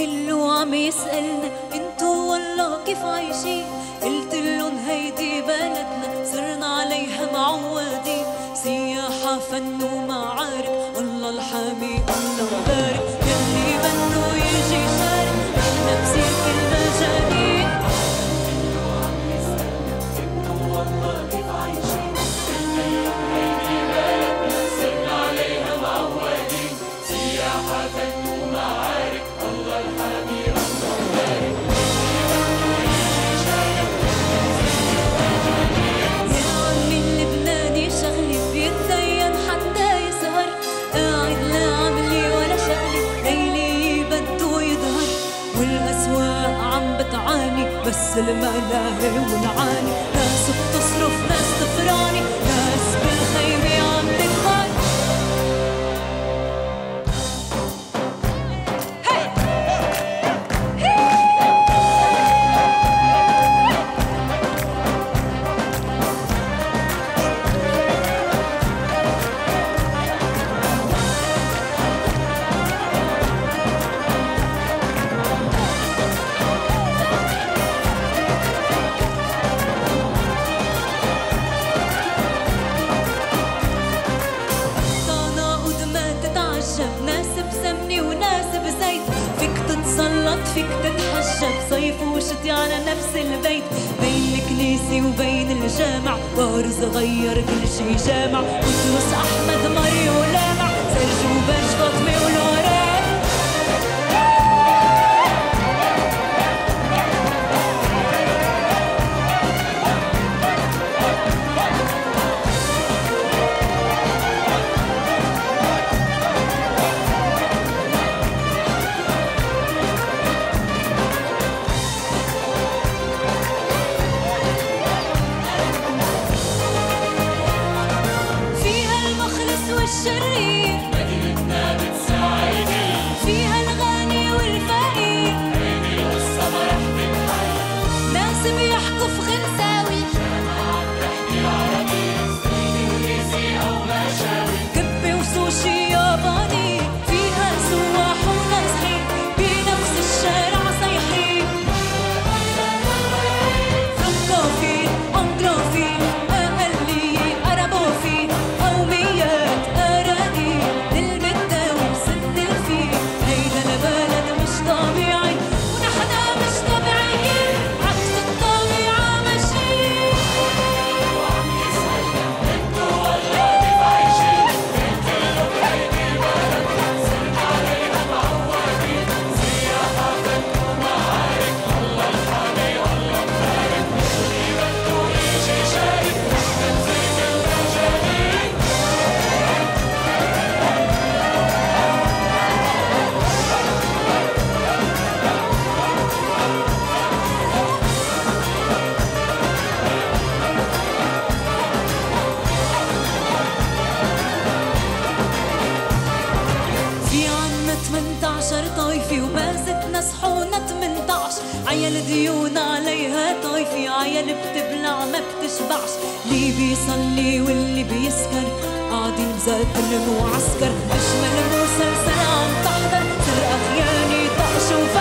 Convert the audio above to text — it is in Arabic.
كله عم يسألنا انتو والله كيف عايشين؟ قلتلن هيدي بلدنا صرنا عليها معودين، سياحة فن ومعارك الله الحامي الله مبارك، يلي منو يجي شارك احنا بسير كل مجانين. كله عم يسألنا انتو والله كيف عايشين؟ قلتلن هيدي بلدنا صرنا عليها معودين، سياحة فن ومعارك الله الحامي الله مبارك، يلي منو يجي شارك احنا بسير كل مجانين. يا عمي اللبناني شغلي بيتزين حتى يسهر، قاعد لا عملي ولا شغلي ليلي بده يظهر، والاسواق عم بتعاني بس الملاهي والعاني، ناس بتصرف ناس تفراني، ناس بالخيمه عم تكبر. فيك تتحجب صيف وشتي على نفس البيت، بين الكنيسة وبين الجامع بار صغير كل شي جامع، قدوس أحمد مري ولامع سرج وبرج فاطمة ونوران. عيال ديون عليها طايفي، عيال بتبلع ما بتشبعش، اللي بيصلي واللي بيسكر قاعدين زاتل وعسكر، أجمل مسلسل عم تحضر سرقة خيانة طقش وفقر.